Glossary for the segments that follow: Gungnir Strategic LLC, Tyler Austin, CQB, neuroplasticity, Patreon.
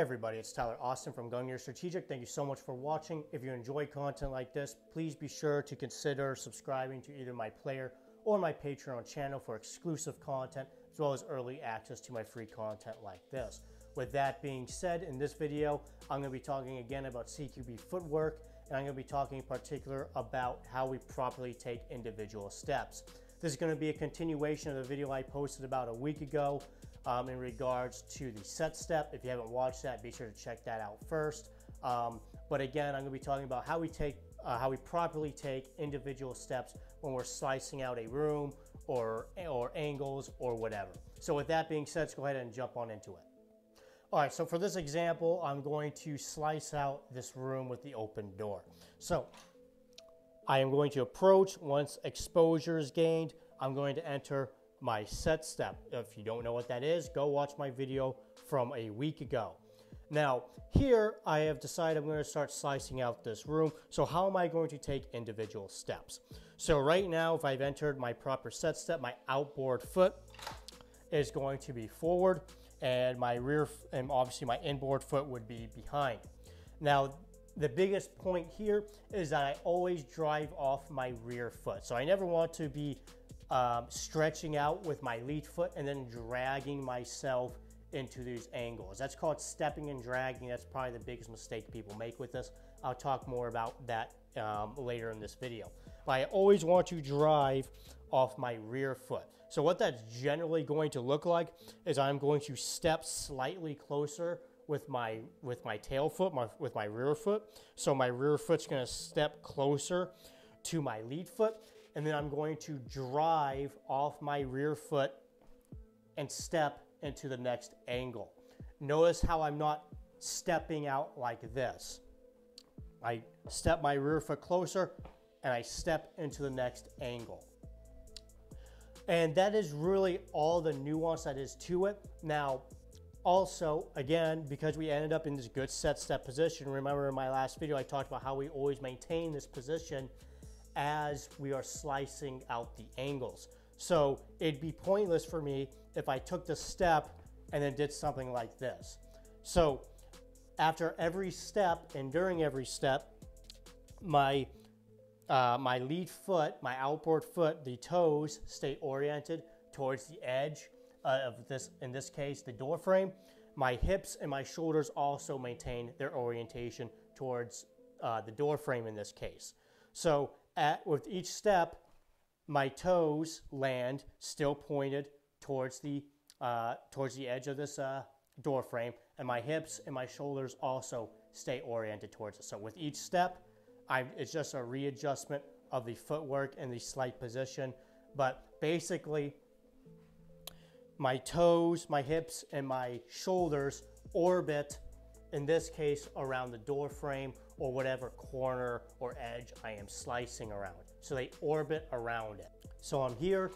Hey everybody, it's Tyler Austin from Gungnir Strategic. Thank you so much for watching. If you enjoy content like this, please be sure to consider subscribing to either my player or my Patreon channel for exclusive content, as well as early access to my free content like this. With that being said, in this video, I'm gonna be talking again about CQB footwork, and I'm gonna be talking in particular about how we properly take individual steps. This is gonna be a continuation of the video I posted about a week ago in regards to the set step. If you haven't watched that, be sure to check that out first. But again, I'm gonna be talking about how we properly take individual steps when we're slicing out a room or angles or whatever. So with that being said, let's go ahead and jump on into it. All right, so for this example, I'm going to slice out this room with the open door. So I am going to approach. Once exposure is gained, I'm going to enter my set step. If you don't know what that is, go watch my video from a week ago. Now, here I have decided I'm going to start slicing out this room. So how am I going to take individual steps? So right now, if I've entered my proper set step, my outboard foot is going to be forward, and my rear, and obviously my inboard foot would be behind. Now, the biggest point here is that I always drive off my rear foot. So I never want to be stretching out with my lead foot and then dragging myself into these angles. That's called stepping and dragging. That's probably the biggest mistake people make with this. I'll talk more about that later in this video. But I always want to drive off my rear foot. So what that's generally going to look like is I'm going to step slightly closer with my tail foot, with my rear foot. So my rear foot's gonna step closer to my lead foot, and then I'm going to drive off my rear foot and step into the next angle. Notice how I'm not stepping out like this. I step my rear foot closer and I step into the next angle. And that is really all the nuance that is to it. Now, also, again, because we ended up in this good set step position, remember in my last video I talked about how we always maintain this position as we are slicing out the angles. So it'd be pointless for me if I took the step and then did something like this. So after every step and during every step, my lead foot, my outboard foot, the toes stay oriented towards the edge of this, in this case, the door frame. My hips and my shoulders also maintain their orientation towards the door frame in this case. So with each step, my toes land still pointed towards the edge of this door frame, and my hips and my shoulders also stay oriented towards it. So with each step, it's just a readjustment of the footwork and the slight position, but basically, my toes, my hips, and my shoulders orbit, in this case, around the door frame or whatever corner or edge I am slicing around. So they orbit around it. So I'm here,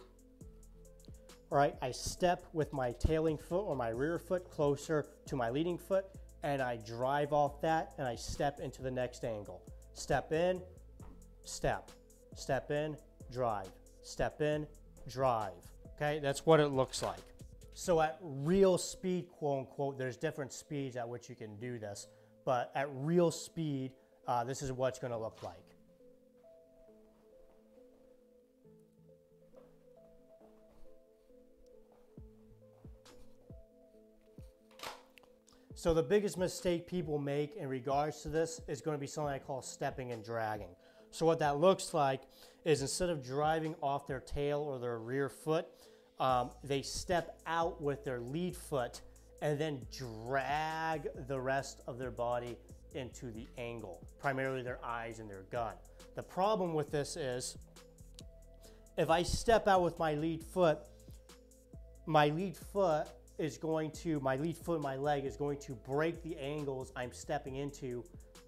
all right, I step with my tailing foot or my rear foot closer to my leading foot, and I drive off that and I step into the next angle. Step in, step, step in, drive, step in, drive. Okay, that's what it looks like. So at real speed, quote unquote, there's different speeds at which you can do this, but at real speed, this is what it's gonna look like. So the biggest mistake people make in regards to this is gonna be something I call stepping and dragging. So what that looks like is instead of driving off their tail or their rear foot, they step out with their lead foot and then drag the rest of their body into the angle, primarily their eyes and their gun. The problem with this is if I step out with my lead foot and my leg is going to break the angles I'm stepping into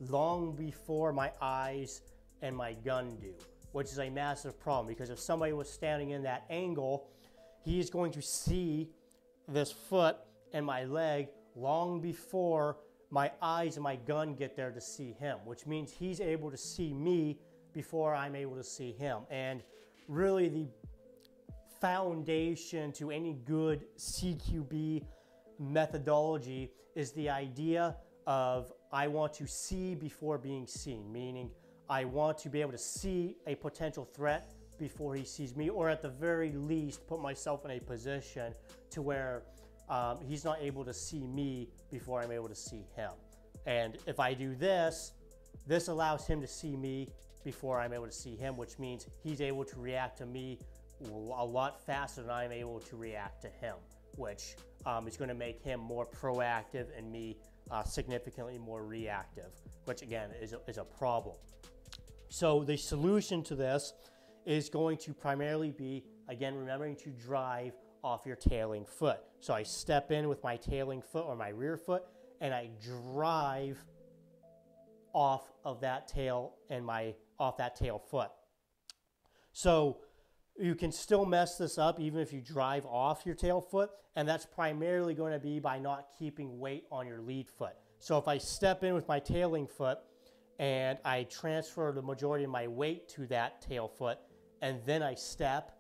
long before my eyes and my gun do, which is a massive problem, because if somebody was standing in that angle, he is going to see this foot and my leg long before my eyes and my gun get there to see him, which means he's able to see me before I'm able to see him. And really the foundation to any good CQB methodology is the idea of I want to see before being seen, meaning I want to be able to see a potential threat before he sees me, or at the very least put myself in a position to where he's not able to see me before I'm able to see him. And if I do this, this allows him to see me before I'm able to see him, which means he's able to react to me a lot faster than I'm able to react to him, which is going to make him more proactive and me significantly more reactive, which again is a problem. So the solution to this is going to primarily be, again, remembering to drive off your tailing foot. So I step in with my tailing foot or my rear foot, and I drive off of that tail and off that tail foot. So you can still mess this up even if you drive off your tail foot, and that's primarily going to be by not keeping weight on your lead foot. So if I step in with my tailing foot and I transfer the majority of my weight to that tail foot, and then I step,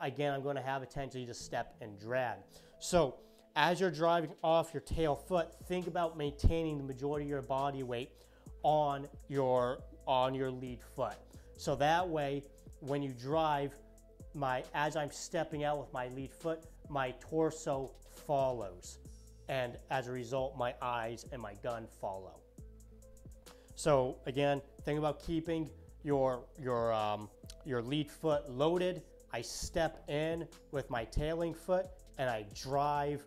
again, I'm going to have a tendency to step and drag. So as you're driving off your tail foot, think about maintaining the majority of your body weight on your lead foot. So that way, when you drive, as I'm stepping out with my lead foot, my torso follows, and as a result, my eyes and my gun follow. So again, think about keeping your lead foot loaded. I step in with my tailing foot, and I drive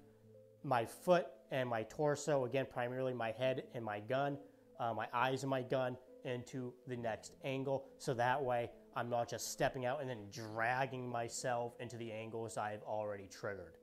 my foot and my torso, again, primarily my head and my gun, my eyes and my gun, into the next angle. So that way I'm not just stepping out and then dragging myself into the angles I've already triggered.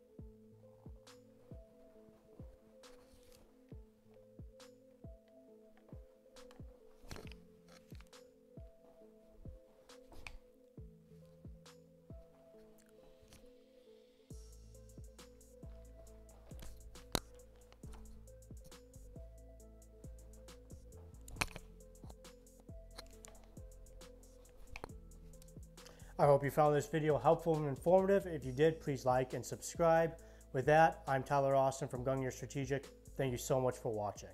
I hope you found this video helpful and informative. If you did, please like and subscribe. With that, I'm Tyler Austin from Gungnir Strategic. Thank you so much for watching.